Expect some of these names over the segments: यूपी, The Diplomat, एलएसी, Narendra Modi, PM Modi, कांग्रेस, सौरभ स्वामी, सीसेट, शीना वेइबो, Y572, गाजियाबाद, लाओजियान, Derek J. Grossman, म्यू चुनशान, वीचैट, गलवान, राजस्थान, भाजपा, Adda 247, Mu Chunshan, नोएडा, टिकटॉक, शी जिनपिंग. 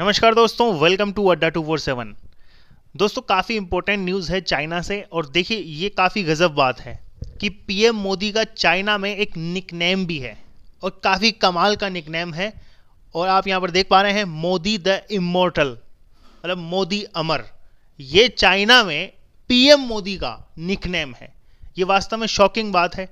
नमस्कार दोस्तों, welcome to अड्डा 247। दोस्तों, काफ़ी इंपॉर्टेंट न्यूज़ है चाइना से। और देखिए, ये काफ़ी गजब बात है कि पीएम मोदी का चाइना में एक निकनेम भी है और काफ़ी कमाल का निकनेम है। और आप यहाँ पर देख पा रहे हैं मोदी द इमोर्टल, मतलब मोदी अमर। ये चाइना में पीएम मोदी का निकनेम है। ये वास्तव में शॉकिंग बात है।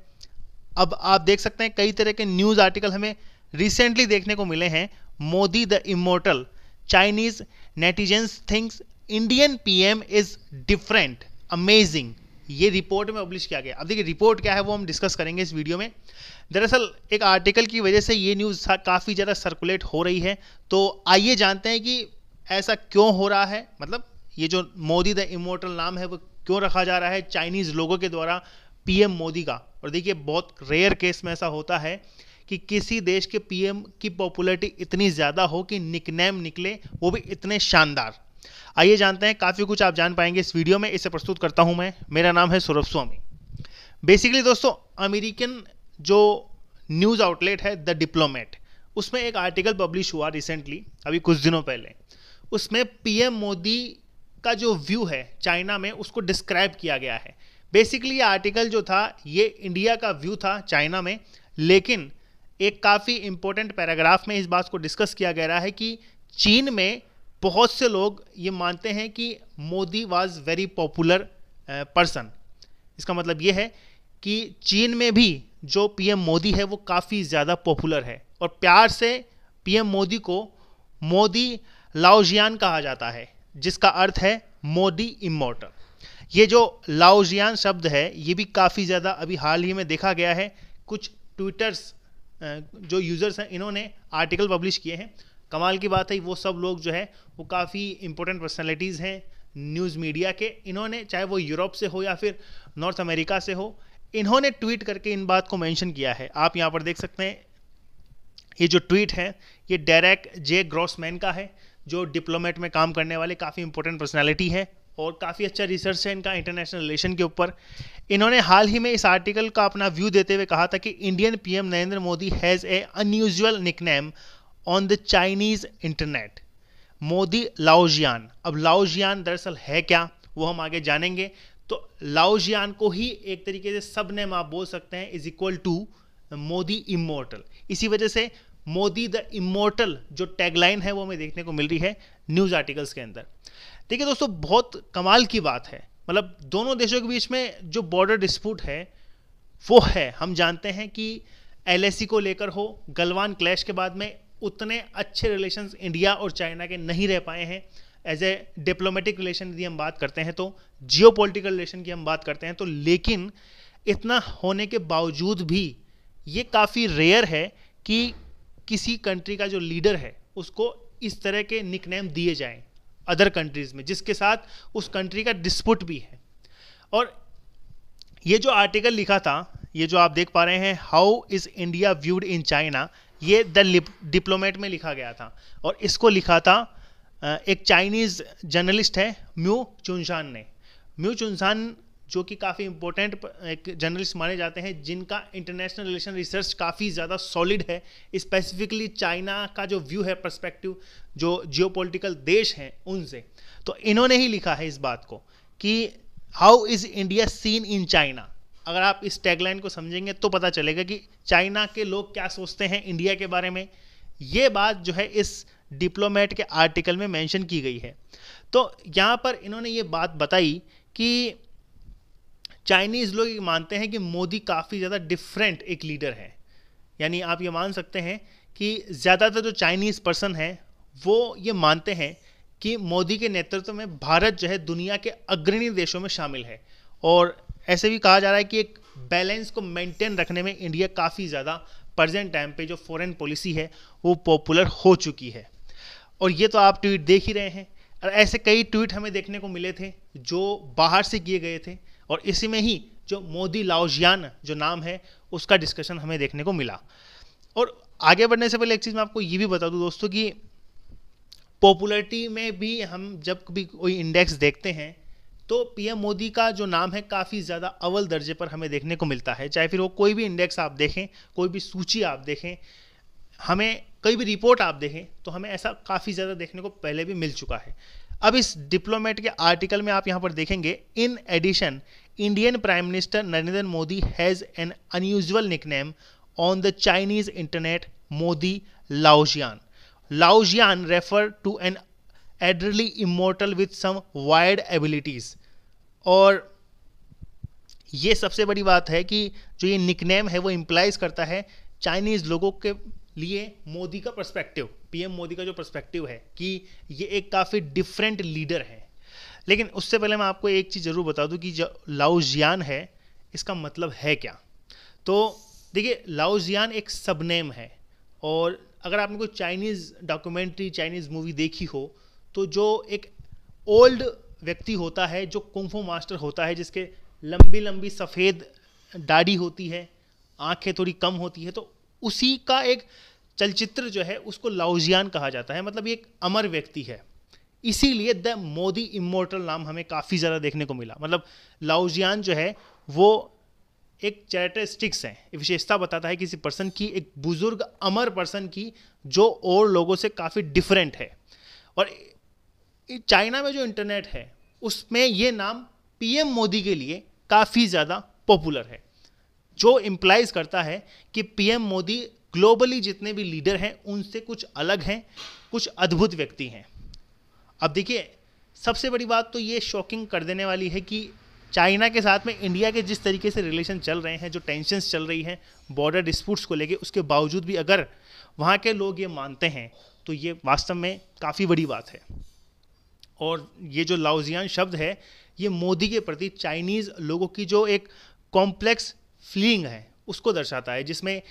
अब आप देख सकते हैं कई तरह के न्यूज़ आर्टिकल हमें रिसेंटली देखने को मिले हैं। Modi the immortal, Chinese netizens thinks Indian PM is different, amazing। ये रिपोर्ट में पब्लिश किया गया। अब देखिए रिपोर्ट क्या है वो हम डिस्कस करेंगे इस वीडियो में। दरअसल एक आर्टिकल की वजह से ये न्यूज़ काफ़ी ज़्यादा सर्कुलेट हो रही है, तो आइए जानते हैं कि ऐसा क्यों हो रहा है। मतलब ये जो मोदी द इमोर्टल नाम है वो क्यों रखा जा रहा है चाइनीज़ लोगों के द्वारा पीएम मोदी का। और देखिए, बहुत रेयर केस में ऐसा होता है कि किसी देश के पीएम की पॉपुलैरिटी इतनी ज़्यादा हो कि निकनेम निकले, वो भी इतने शानदार। आइए जानते हैं, काफ़ी कुछ आप जान पाएंगे इस वीडियो में। इसे प्रस्तुत करता हूं मैं, मेरा नाम है सौरभ स्वामी। बेसिकली दोस्तों, अमेरिकन जो न्यूज़ आउटलेट है द डिप्लोमेट, उसमें एक आर्टिकल पब्लिश हुआ रिसेंटली, अभी कुछ दिनों पहले। उसमें पीएम मोदी का जो व्यू है चाइना में, उसको डिस्क्राइब किया गया है। बेसिकली ये आर्टिकल जो था, ये इंडिया का व्यू था चाइना में, लेकिन एक काफ़ी इंपॉर्टेंट पैराग्राफ में इस बात को डिस्कस किया गया है कि चीन में बहुत से लोग ये मानते हैं कि Modi was very popular person. इसका मतलब ये है कि चीन में भी जो पीएम मोदी है वो काफ़ी ज़्यादा पॉपुलर है। और प्यार से पीएम मोदी को मोदी लाओजियान कहा जाता है, जिसका अर्थ है मोदी इमोर्टल। ये जो लाओजियान शब्द है, ये भी काफ़ी ज़्यादा अभी हाल ही में देखा गया है। कुछ ट्विटर्स जो यूज़र्स हैं, इन्होंने आर्टिकल पब्लिश किए हैं। कमाल की बात है, वो सब लोग जो है वो काफ़ी इंपॉर्टेंट पर्सनालिटीज़ हैं न्यूज़ मीडिया के। इन्होंने, चाहे वो यूरोप से हो या फिर नॉर्थ अमेरिका से हो, इन्होंने ट्वीट करके इन बात को मेंशन किया है। आप यहाँ पर देख सकते हैं, ये जो ट्वीट है ये डेरेक जे. ग्रॉसमैन का है, जो डिप्लोमेट में काम करने वाले काफ़ी इंपॉर्टेंट पर्सनैलिटी है और काफ़ी अच्छा रिसर्च है इनका इंटरनेशनल रिलेशन के ऊपर। इन्होंने हाल ही में इस आर्टिकल का अपना व्यू देते हुए कहा था कि Indian PM Narendra Modi has a unusual nickname on the Chinese internet, Modi लाओजियान। अब लाओजियान दरअसल है क्या, वो हम आगे जानेंगे। तो लाओजियान को ही एक तरीके से सब नेम आप बोल सकते हैं, is equal to Modi immortal. इसी वजह से मोदी द इमोर्टल जो टैगलाइन है वो हमें देखने को मिल रही है न्यूज़ आर्टिकल्स के अंदर। देखिए दोस्तों, बहुत कमाल की बात है। मतलब दोनों देशों के बीच में जो बॉर्डर डिस्प्यूट है वो है, हम जानते हैं कि एलएसी को लेकर हो, गलवान क्लैश के बाद में उतने अच्छे रिलेशंस इंडिया और चाइना के नहीं रह पाए हैं। एज ए डिप्लोमेटिक रिलेशन यदि हम बात करते हैं, तो जियोपॉलिटिकल रिलेशन की हम बात करते हैं तो, लेकिन इतना होने के बावजूद भी ये काफ़ी रेयर है कि किसी कंट्री का जो लीडर है उसको इस तरह के निकनेम दिए जाएं अदर कंट्रीज़ में, जिसके साथ उस कंट्री का डिस्प्यूट भी है। और ये जो आर्टिकल लिखा था, ये जो आप देख पा रहे हैं, how is India viewed in China, ये द डिप्लोमेट में लिखा गया था। और इसको लिखा था एक चाइनीज़ जर्नलिस्ट है म्यू चुनशान ने। म्यू चुनशान जो कि काफ़ी इंपॉर्टेंट एक जर्नलिस्ट माने जाते हैं, जिनका इंटरनेशनल रिलेशन रिसर्च काफ़ी ज़्यादा सॉलिड है। स्पेसिफिकली चाइना का जो व्यू है, पर्सपेक्टिव जो जियोपॉलिटिकल देश हैं उनसे, तो इन्होंने ही लिखा है इस बात को कि how is India seen in China. अगर आप इस टैगलाइन को समझेंगे तो पता चलेगा कि चाइना के लोग क्या सोचते हैं इंडिया के बारे में। ये बात जो है इस डिप्लोमेट के आर्टिकल में मैंशन की गई है। तो यहाँ पर इन्होंने ये बात बताई कि चाइनीज़ लोग ये मानते हैं कि मोदी काफ़ी ज़्यादा डिफरेंट एक लीडर है। यानी आप ये मान सकते हैं कि ज़्यादातर जो चाइनीज़ पर्सन हैं वो ये मानते हैं कि मोदी के नेतृत्व में भारत जो है दुनिया के अग्रणी देशों में शामिल है। और ऐसे भी कहा जा रहा है कि एक बैलेंस को मेंटेन रखने में इंडिया काफ़ी ज़्यादा प्रेजेंट टाइम पे जो फॉरेन पॉलिसी है वो पॉपुलर हो चुकी है। और ये तो आप ट्वीट देख ही रहे हैं। और ऐसे कई ट्वीट हमें देखने को मिले थे जो बाहर से किए गए थे, और इसी में ही जो मोदी लाओजियान जो नाम है उसका डिस्कशन हमें देखने को मिला। और आगे बढ़ने से पहले एक चीज़ मैं आपको ये भी बता दूं दोस्तों कि पॉपुलैरिटी में भी हम जब भी कोई इंडेक्स देखते हैं तो पीएम मोदी का जो नाम है काफ़ी ज़्यादा अव्वल दर्जे पर हमें देखने को मिलता है। चाहे फिर वो कोई भी इंडेक्स आप देखें, कोई भी सूची आप देखें, हमें कई भी रिपोर्ट आप देखें तो हमें ऐसा काफ़ी ज़्यादा देखने को पहले भी मिल चुका है। अब इस डिप्लोमेट के आर्टिकल में आप यहाँ पर देखेंगे, in addition Indian prime minister Narendra Modi has an unusual nickname on the Chinese internet, Modi लाओजियान। लाओजियान refer to an elderly immortal with some wide abilities. और ये सबसे बड़ी बात है कि जो ये निकनेम है वो इम्प्लाइज करता है चाइनीज लोगों के लिए मोदी का पर्सपेक्टिव, पीएम मोदी का जो पर्सपेक्टिव है कि ये एक काफ़ी डिफरेंट लीडर है। लेकिन उससे पहले मैं आपको एक चीज़ ज़रूर बता दूं कि जो लाओजियान है इसका मतलब है क्या। तो देखिए, लाओजियान एक सबनेम है और अगर आपने कोई चाइनीज़ डॉक्यूमेंट्री, चाइनीज़ मूवी देखी हो तो जो एक ओल्ड व्यक्ति होता है जो कुंफू मास्टर होता है, जिसके लंबी लंबी सफ़ेद दाढ़ी होती है, आंखें थोड़ी कम होती है, तो उसी का एक चलचित्र जो है उसको लाओजियान कहा जाता है। मतलब ये एक अमर व्यक्ति है, इसीलिए द मोदी इमोर्टल नाम हमें काफ़ी ज़्यादा देखने को मिला। मतलब लाओजियान जो है वो एक कैरेक्टरिस्टिक्स है, विशेषता बताता है किसी पर्सन की, एक बुजुर्ग अमर पर्सन की, जो और लोगों से काफ़ी डिफरेंट है। और चाइना में जो इंटरनेट है उसमें ये नाम पीएम मोदी के लिए काफ़ी ज़्यादा पॉपुलर है, जो इम्प्लाइज करता है कि पीएम मोदी ग्लोबली जितने भी लीडर हैं उनसे कुछ अलग हैं, कुछ अद्भुत व्यक्ति हैं। अब देखिए, सबसे बड़ी बात तो ये शॉकिंग कर देने वाली है कि चाइना के साथ में इंडिया के जिस तरीके से रिलेशन चल रहे हैं, जो टेंशन्स चल रही हैं बॉर्डर डिस्प्यूट्स को लेके, उसके बावजूद भी अगर वहाँ के लोग ये मानते हैं तो ये वास्तव में काफ़ी बड़ी बात है। और ये जो लाओजियान शब्द है ये मोदी के प्रति चाइनीज़ लोगों की जो एक कॉम्प्लेक्स फीलिंग है उसको दर्शाता है, जिसमें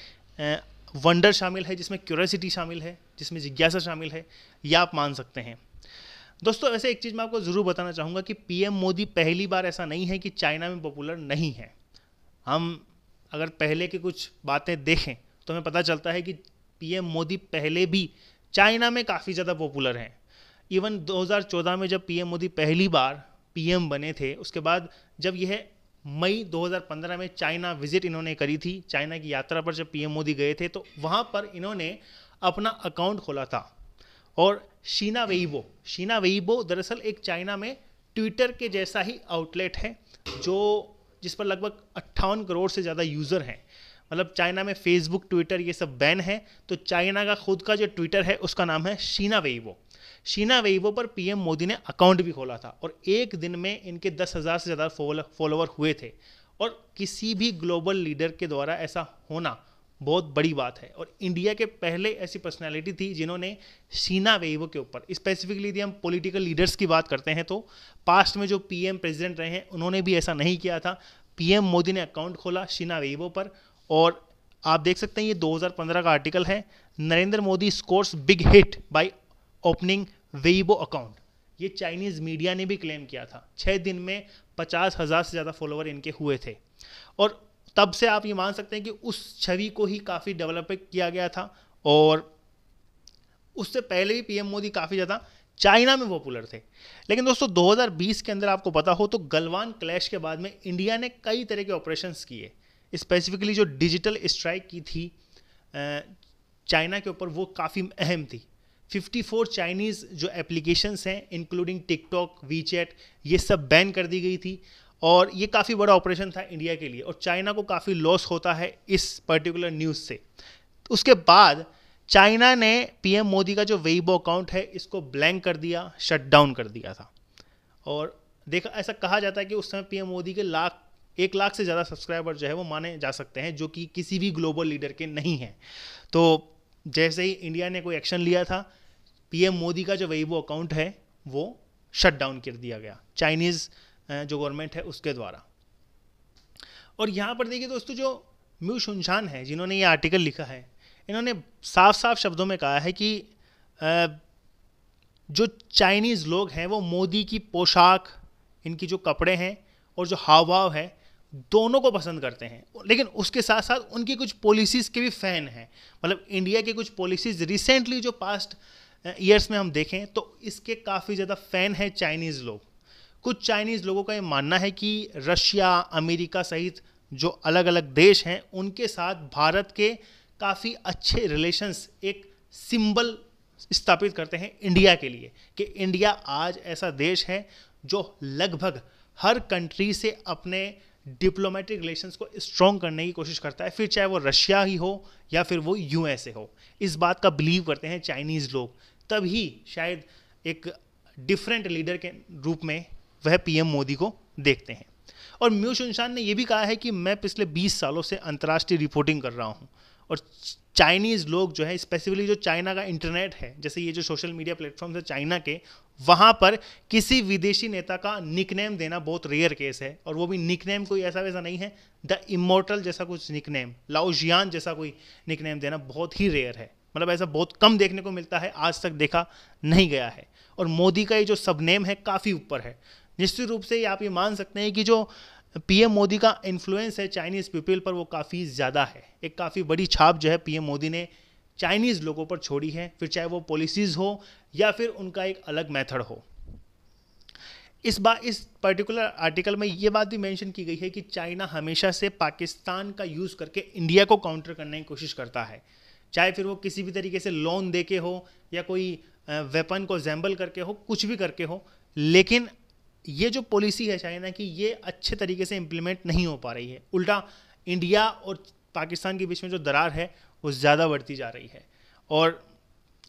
वंडर शामिल है, जिसमें क्यूरियोसिटी शामिल है, जिसमें जिज्ञासा शामिल है, यह आप मान सकते हैं। दोस्तों, वैसे एक चीज़ मैं आपको ज़रूर बताना चाहूँगा कि पीएम मोदी पहली बार ऐसा नहीं है कि चाइना में पॉपुलर नहीं है। हम अगर पहले के कुछ बातें देखें तो हमें पता चलता है कि पीएम मोदी पहले भी चाइना में काफ़ी ज़्यादा पॉपुलर हैं। इवन 2014 में जब पीएम मोदी पहली बार पीएम बने थे, उसके बाद जब यह मई 2015 में चाइना विजिट इन्होंने करी थी, चाइना की यात्रा पर जब पीएम मोदी गए थे, तो वहाँ पर इन्होंने अपना अकाउंट खोला था। और शीना वेइबो दरअसल एक चाइना में ट्विटर के जैसा ही आउटलेट है जो जिस पर लगभग 58 करोड़ से ज़्यादा यूज़र हैं। मतलब चाइना में फेसबुक, ट्विटर ये सब बैन है, तो चाइना का खुद का जो ट्विटर है उसका नाम है शीना वेइबो। शीना वेइबो पर पीएम मोदी ने अकाउंट भी खोला था और एक दिन में इनके 10,000 से ज़्यादा फॉलोवर हुए थे। और किसी भी ग्लोबल लीडर के द्वारा ऐसा होना बहुत बड़ी बात है। और इंडिया के पहले ऐसी पर्सनालिटी थी जिन्होंने शीना वेइबो के ऊपर स्पेसिफिकली, यदि हम पॉलिटिकल लीडर्स की बात करते हैं तो पास्ट में जो पीएम प्रेसिडेंट रहे हैं उन्होंने भी ऐसा नहीं किया था। पीएम मोदी ने अकाउंट खोला शीना वेइबो पर, और आप देख सकते हैं ये 2015 का आर्टिकल है। Narendra Modi scores big hit by opening Weibo account, ये चाइनीज़ मीडिया ने भी क्लेम किया था। 6 दिन में 50,000 से ज़्यादा फॉलोवर इनके हुए थे। और तब से आप ये मान सकते हैं कि उस छवि को ही काफ़ी डेवलप किया गया था। और उससे पहले भी पीएम मोदी काफ़ी ज़्यादा चाइना में पॉपुलर थे। लेकिन दोस्तों, 2020 के अंदर आपको पता हो तो गलवान क्लैश के बाद में इंडिया ने कई तरह के ऑपरेशंस किए, स्पेसिफिकली जो डिजिटल स्ट्राइक की थी चाइना के ऊपर वो काफ़ी अहम थी। 54 चाइनीज़ जो एप्लीकेशंस हैं इंक्लूडिंग टिकटॉक, वीचैट, ये सब बैन कर दी गई थी। और ये काफ़ी बड़ा ऑपरेशन था इंडिया के लिए और चाइना को काफ़ी लॉस होता है इस पर्टिकुलर न्यूज़ से। उसके बाद चाइना ने पीएम मोदी का जो वेइबो अकाउंट है इसको ब्लैंक कर दिया, शट डाउन कर दिया था। और देखा, ऐसा कहा जाता है कि उस समय पीएम मोदी के 1 लाख से ज़्यादा सब्सक्राइबर जो है वो माने जा सकते हैं, जो कि किसी भी ग्लोबल लीडर के नहीं हैं। तो जैसे ही इंडिया ने कोई एक्शन लिया था, पीएम मोदी का जो वेइबो अकाउंट है वो शट डाउन कर दिया गया चाइनीज़ जो गवर्नमेंट है उसके द्वारा। और यहाँ पर देखिए दोस्तों, जो म्यू शुनशान है जिन्होंने ये आर्टिकल लिखा है, इन्होंने साफ साफ शब्दों में कहा है कि जो चाइनीज़ लोग हैं वो मोदी की पोशाक, इनकी जो कपड़े हैं और जो हाव भाव है दोनों को पसंद करते हैं, लेकिन उसके साथ साथ उनकी कुछ पॉलिसीज़ के भी फ़ैन हैं। मतलब इंडिया के कुछ पॉलिसीज़ रिसेंटली जो पास्ट ईयर्स में हम देखें तो इसके काफ़ी ज़्यादा फ़ैन हैं चाइनीज़ लोग। कुछ चाइनीज़ लोगों का ये मानना है कि रशिया, अमेरिका सहित जो अलग अलग देश हैं उनके साथ भारत के काफ़ी अच्छे रिलेशंस एक सिंबल स्थापित करते हैं इंडिया के लिए कि इंडिया आज ऐसा देश है जो लगभग हर कंट्री से अपने डिप्लोमेटिक रिलेशंस को स्ट्रॉन्ग करने की कोशिश करता है, फिर चाहे वो रशिया ही हो या फिर वो यूएसए हो। इस बात का बिलीव करते हैं चाइनीज़ लोग, तभी शायद एक डिफरेंट लीडर के रूप में वह पीएम मोदी को देखते हैं। और म्यू चुनशान ने यह भी कहा है कि मैं पिछले 20 सालों से अंतर्राष्ट्रीय रिपोर्टिंग कर रहा हूं, और चाइनीज़ लोग जो है स्पेसिफिकली जो चाइना का इंटरनेट है, जैसे ये जो सोशल मीडिया प्लेटफॉर्म्स है चाइना के, वहाँ पर किसी विदेशी नेता का निकनेम देना बहुत रेयर केस है। और वो भी निकनेम कोई ऐसा वैसा नहीं है, द इमोर्टल जैसा कुछ निकनेम, लाओजियान जैसा कोई निकनेम देना बहुत ही रेयर है। मतलब ऐसा बहुत कम देखने को मिलता है, आज तक देखा नहीं गया है। और मोदी का ये जो सबनेम है काफ़ी ऊपर है। निश्चित रूप से आप ये मान सकते हैं कि जो पीएम मोदी का इन्फ्लुएंस है चाइनीज़ पीपल पर वो काफ़ी ज़्यादा है। एक काफ़ी बड़ी छाप जो है पीएम मोदी ने चाइनीज़ लोगों पर छोड़ी है, फिर चाहे वो पॉलिसीज़ हो या फिर उनका एक अलग मेथड हो। इस पर्टिकुलर आर्टिकल में ये बात भी मेंशन की गई है कि चाइना हमेशा से पाकिस्तान का यूज़ करके इंडिया को काउंटर करने की कोशिश करता है, चाहे फिर वो किसी भी तरीके से लोन दे के हो या कोई वेपन को जैम्बल करके हो, कुछ भी करके हो। लेकिन ये जो पॉलिसी है चाइना की, ये अच्छे तरीके से इम्प्लीमेंट नहीं हो पा रही है। उल्टा इंडिया और पाकिस्तान के बीच में जो दरार है वो ज़्यादा बढ़ती जा रही है। और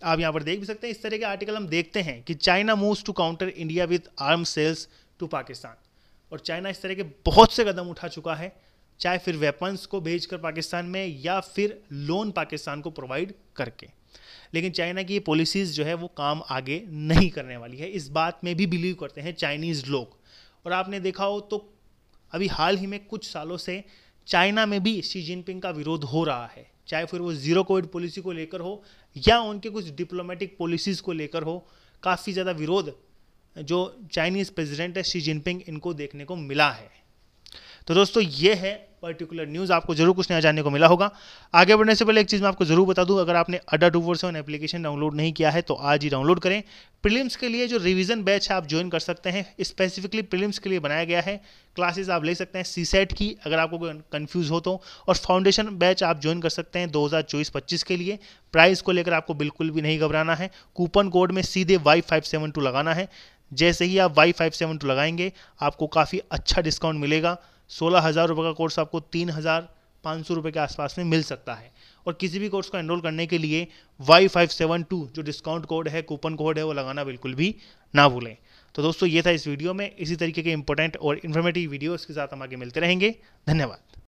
आप यहाँ पर देख भी सकते हैं, इस तरह के आर्टिकल हम देखते हैं कि China moves to counter India with arm sales to Pakistan. और चाइना इस तरह के बहुत से कदम उठा चुका है, चाहे फिर वेपन्स को भेजकर पाकिस्तान में या फिर लोन पाकिस्तान को प्रोवाइड करके। लेकिन चाइना की ये पॉलिसीज़ जो है वो काम आगे नहीं करने वाली है, इस बात में भी बिलीव करते हैं चाइनीज़ लोग। और आपने देखा हो तो अभी हाल ही में कुछ सालों से चाइना में भी शी जिनपिंग का विरोध हो रहा है, चाहे फिर वो ज़ीरो कोविड पॉलिसी को लेकर हो या उनके कुछ डिप्लोमेटिक पॉलिसीज़ को लेकर हो। काफ़ी ज़्यादा विरोध जो चाइनीज़ प्रेजिडेंट है शी जिनपिंग, इनको देखने को मिला है। तो दोस्तों ये है पर्टिकुलर न्यूज़, आपको जरूर कुछ नया जानने को मिला होगा। आगे बढ़ने से पहले एक चीज़ मैं आपको जरूर बता दूं, अगर आपने अड्डा 247 एप्लीकेशन डाउनलोड नहीं किया है तो आज ही डाउनलोड करें। प्रीलिम्स के लिए जो रिवीजन बैच है आप ज्वाइन कर सकते हैं, स्पेसिफिकली प्रीलिम्स के लिए बनाया गया है। क्लासेस आप ले सकते हैं सीसेट की, अगर आपको कोई कन्फ्यूज़ हो तो। और फाउंडेशन बैच आप ज्वाइन कर सकते हैं 2024-25 के लिए। प्राइस को लेकर आपको बिल्कुल भी नहीं घबराना है, कूपन कोड में सीधे Y572 लगाना है। जैसे ही आप Y572 लगाएंगे आपको काफ़ी अच्छा डिस्काउंट मिलेगा। 16,000 रुपये का कोर्स आपको 3,500 रुपये के आसपास में मिल सकता है। और किसी भी कोर्स को एनरोल करने के लिए Y572 जो डिस्काउंट कोड है, कूपन कोड है, वो लगाना बिल्कुल भी ना भूलें। तो दोस्तों ये था इस वीडियो में, इसी तरीके के इंपॉर्टेंट और इन्फॉर्मेटिव वीडियोस के साथ हम आगे मिलते रहेंगे। धन्यवाद।